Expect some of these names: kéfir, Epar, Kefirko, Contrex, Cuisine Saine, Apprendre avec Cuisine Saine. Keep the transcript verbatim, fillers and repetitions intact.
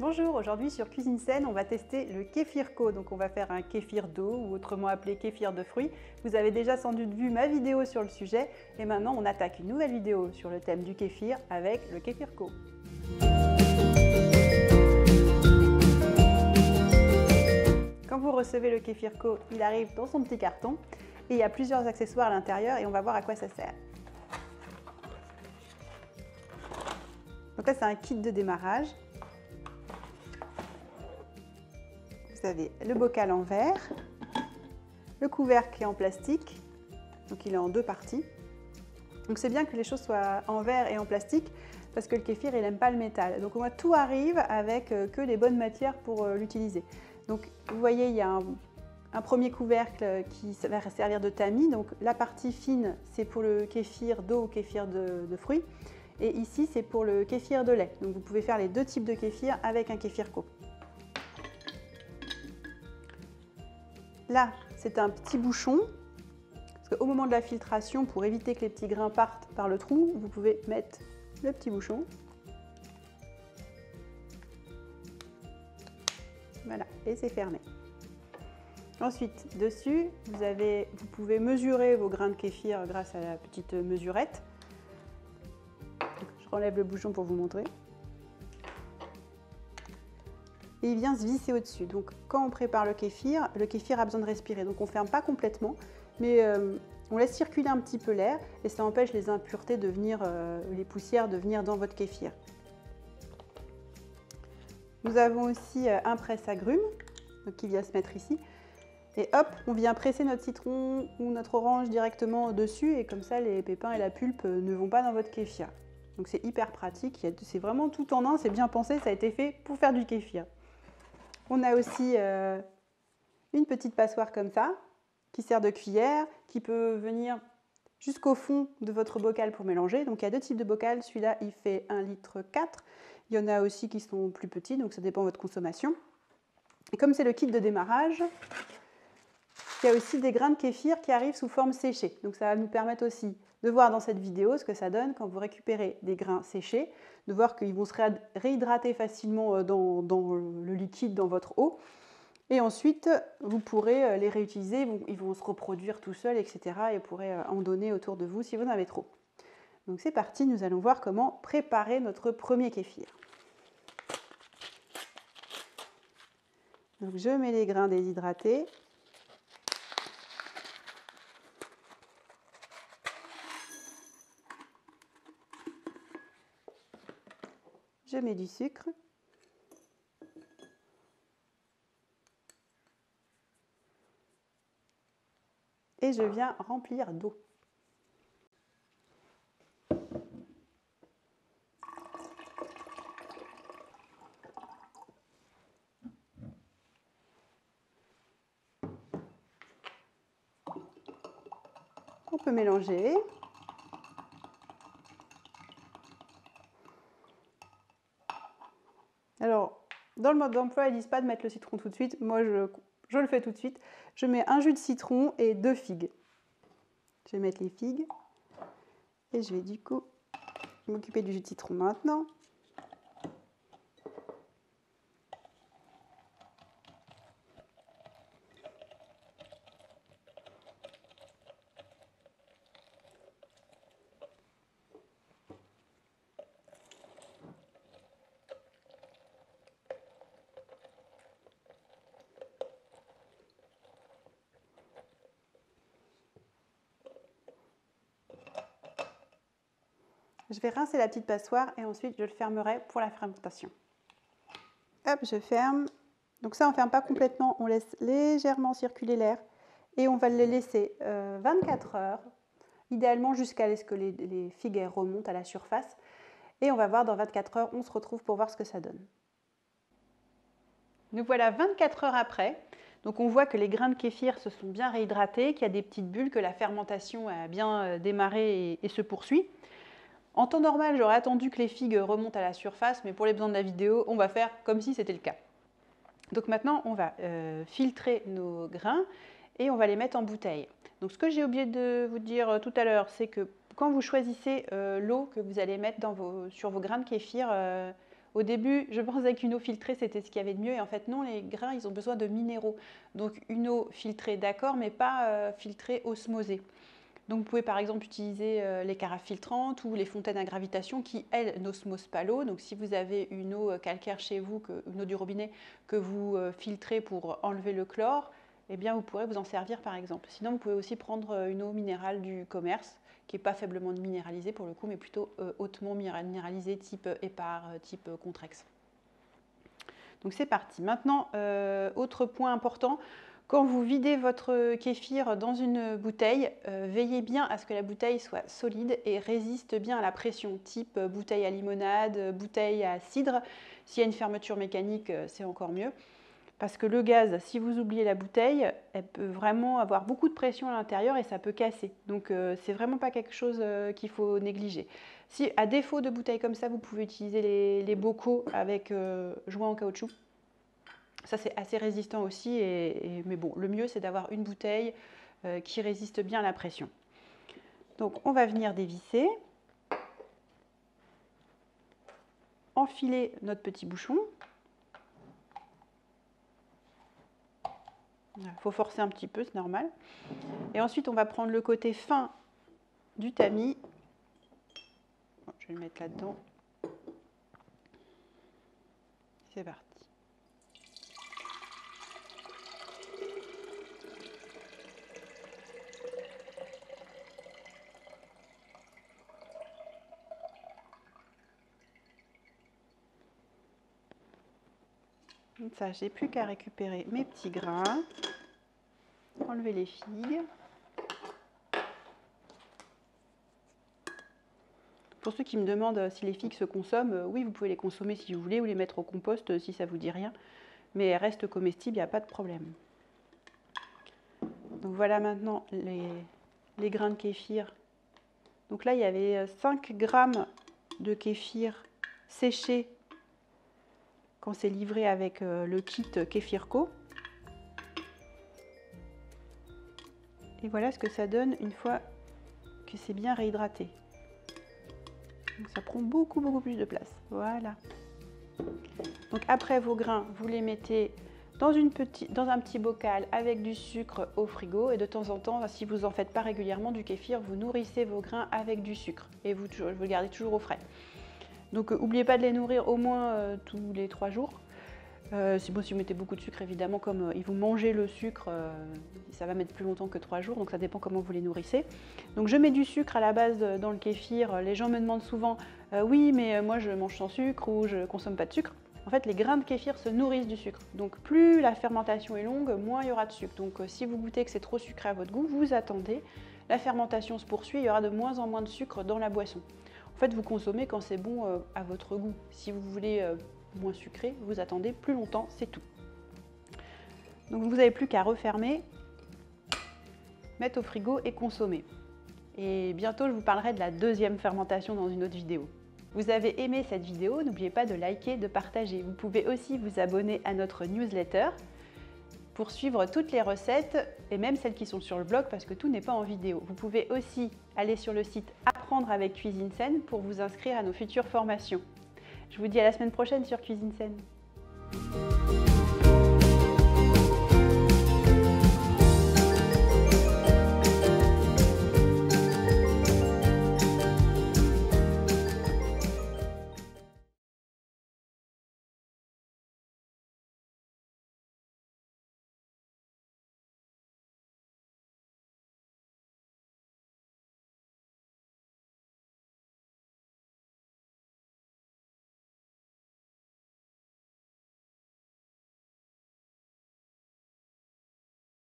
Bonjour, aujourd'hui sur Cuisine Saine, on va tester le Kefirko. Donc on va faire un kéfir d'eau ou autrement appelé kéfir de fruits. Vous avez déjà sans doute vu ma vidéo sur le sujet et maintenant on attaque une nouvelle vidéo sur le thème du kéfir avec le Kefirko. Quand vous recevez le Kefirko, il arrive dans son petit carton et il y a plusieurs accessoires à l'intérieur et on va voir à quoi ça sert. Donc là c'est un kit de démarrage. Vous avez le bocal en verre, le couvercle est en plastique, donc il est en deux parties. Donc c'est bien que les choses soient en verre et en plastique parce que le kéfir il n'aime pas le métal. Donc au moins tout arrive avec que les bonnes matières pour l'utiliser. Donc vous voyez il y a un, un premier couvercle qui va servir de tamis. Donc la partie fine c'est pour le kéfir d'eau ou kéfir de, de fruits et ici c'est pour le kéfir de lait. Donc vous pouvez faire les deux types de kéfir avec un Kefirko. Là, c'est un petit bouchon, parce qu'au moment de la filtration, pour éviter que les petits grains partent par le trou, vous pouvez mettre le petit bouchon. Voilà, et c'est fermé. Ensuite, dessus, vous, avez, vous pouvez mesurer vos grains de kéfir grâce à la petite mesurette. Je relève le bouchon pour vous montrer. Et il vient se visser au-dessus. Donc quand on prépare le kéfir, le kéfir a besoin de respirer. Donc on ne ferme pas complètement, mais euh, on laisse circuler un petit peu l'air et ça empêche les impuretés de venir, euh, les poussières de venir dans votre kéfir. Nous avons aussi un presse-agrumes qui vient se mettre ici. Et hop, on vient presser notre citron ou notre orange directement dessus et comme ça les pépins et la pulpe ne vont pas dans votre kéfir. Donc c'est hyper pratique, c'est vraiment tout en un, c'est bien pensé, ça a été fait pour faire du kéfir. On a aussi euh, une petite passoire comme ça, qui sert de cuillère, qui peut venir jusqu'au fond de votre bocal pour mélanger. Donc il y a deux types de bocal, celui-là il fait un virgule quatre litre. Il y en a aussi qui sont plus petits, donc ça dépend de votre consommation. Et comme c'est le kit de démarrage, il y a aussi des grains de kéfir qui arrivent sous forme séchée. Donc ça va nous permettre aussi de voir dans cette vidéo ce que ça donne quand vous récupérez des grains séchés, de voir qu'ils vont se réhydrater facilement dans, dans le liquide, dans votre eau. Et ensuite, vous pourrez les réutiliser, ils vont se reproduire tout seuls, et cetera. Et vous pourrez en donner autour de vous si vous en avez trop. Donc c'est parti, nous allons voir comment préparer notre premier kéfir. Donc je mets les grains déshydratés. Je mets du sucre. Et je viens remplir d'eau. On peut mélanger. Alors, dans le mode d'emploi, ils disent pas de mettre le citron tout de suite. Moi, je, je le fais tout de suite. Je mets un jus de citron et deux figues. Je vais mettre les figues. Et je vais du coup m'occuper du jus de citron maintenant. Je vais rincer la petite passoire et ensuite je le fermerai pour la fermentation. Hop, je ferme. Donc ça, on ne ferme pas complètement, on laisse légèrement circuler l'air et on va le laisser euh, vingt-quatre heures, idéalement jusqu'à ce que les, les figues remontent à la surface. Et on va voir dans vingt-quatre heures, on se retrouve pour voir ce que ça donne. Nous voilà vingt-quatre heures après. Donc on voit que les grains de kéfir se sont bien réhydratés, qu'il y a des petites bulles, que la fermentation a bien démarré et, et se poursuit. En temps normal, j'aurais attendu que les figues remontent à la surface, mais pour les besoins de la vidéo, on va faire comme si c'était le cas. Donc maintenant, on va euh, filtrer nos grains et on va les mettre en bouteille. Donc ce que j'ai oublié de vous dire tout à l'heure, c'est que quand vous choisissez euh, l'eau que vous allez mettre dans vos, sur vos grains de kéfir, euh, Au début, je pensais qu'une eau filtrée, c'était ce qu'il y avait de mieux. Et en fait, non, les grains, ils ont besoin de minéraux. Donc, une eau filtrée, d'accord, mais pas euh, filtrée osmosée. Donc, vous pouvez par exemple utiliser euh, les carafes filtrantes ou les fontaines à gravitation qui, elles, n'osmosent pas l'eau. Donc, si vous avez une eau calcaire chez vous, que, une eau du robinet que vous euh, filtrez pour enlever le chlore, eh bien, vous pourrez vous en servir par exemple. Sinon, vous pouvez aussi prendre une eau minérale du commerce, qui n'est pas faiblement minéralisée pour le coup, mais plutôt euh, hautement minéralisée, type Epar, type Contrex. Donc, c'est parti. Maintenant, euh, autre point important, quand vous videz votre kéfir dans une bouteille, euh, veillez bien à ce que la bouteille soit solide et résiste bien à la pression, type bouteille à limonade, bouteille à cidre. S'il y a une fermeture mécanique, c'est encore mieux. Parce que le gaz, si vous oubliez la bouteille, elle peut vraiment avoir beaucoup de pression à l'intérieur et ça peut casser. Donc, euh, c'est vraiment pas quelque chose euh, qu'il faut négliger. Si, à défaut de bouteilles comme ça, vous pouvez utiliser les, les bocaux avec euh, joint en caoutchouc. Ça, c'est assez résistant aussi. Et, et, mais bon, le mieux, c'est d'avoir une bouteille euh, qui résiste bien à la pression. Donc, on va venir dévisser. Enfiler notre petit bouchon. Il faut forcer un petit peu, c'est normal. Et ensuite, on va prendre le côté fin du tamis. Bon, je vais le mettre là-dedans. C'est parti. Comme ça, j'ai plus qu'à récupérer mes petits grains. Enlever les figues. Pour ceux qui me demandent si les figues se consomment, oui, vous pouvez les consommer si vous voulez ou les mettre au compost si ça vous dit rien. Mais elles restent comestibles, il n'y a pas de problème. Donc voilà maintenant les, les grains de kéfir. Donc là, il y avait cinq grammes de kéfir séché quand c'est livré avec le kit Kefirko. Et voilà ce que ça donne une fois que c'est bien réhydraté. Donc ça prend beaucoup, beaucoup plus de place. Voilà. Donc après vos grains, vous les mettez dans, une petite, dans un petit bocal avec du sucre au frigo. Et de temps en temps, si vous en faites pas régulièrement du kéfir, vous nourrissez vos grains avec du sucre. Et vous, vous le gardez toujours au frais. Donc euh, n'oubliez pas de les nourrir au moins euh, tous les trois jours. Euh, c'est bon si vous mettez beaucoup de sucre, évidemment, comme euh, ils vous mangez le sucre, euh, ça va mettre plus longtemps que trois jours, donc ça dépend comment vous les nourrissez. Donc je mets du sucre à la base euh, dans le kéfir. Les gens me demandent souvent euh, « oui, mais euh, moi je mange sans sucre » ou « je ne consomme pas de sucre ». En fait, les grains de kéfir se nourrissent du sucre. Donc plus la fermentation est longue, moins il y aura de sucre. Donc euh, si vous goûtez que c'est trop sucré à votre goût, vous attendez. La fermentation se poursuit, il y aura de moins en moins de sucre dans la boisson. En fait, vous consommez quand c'est bon euh, à votre goût. Si vous voulez euh, moins sucré, vous attendez plus longtemps, c'est tout. Donc vous n'avez plus qu'à refermer, mettre au frigo et consommer. Et bientôt, je vous parlerai de la deuxième fermentation dans une autre vidéo. Vous avez aimé cette vidéo, n'oubliez pas de liker, de partager. Vous pouvez aussi vous abonner à notre newsletter pour suivre toutes les recettes et même celles qui sont sur le blog parce que tout n'est pas en vidéo. Vous pouvez aussi aller sur le site Apprendre avec Cuisine Saine pour vous inscrire à nos futures formations. Je vous dis à la semaine prochaine sur Cuisine Saine.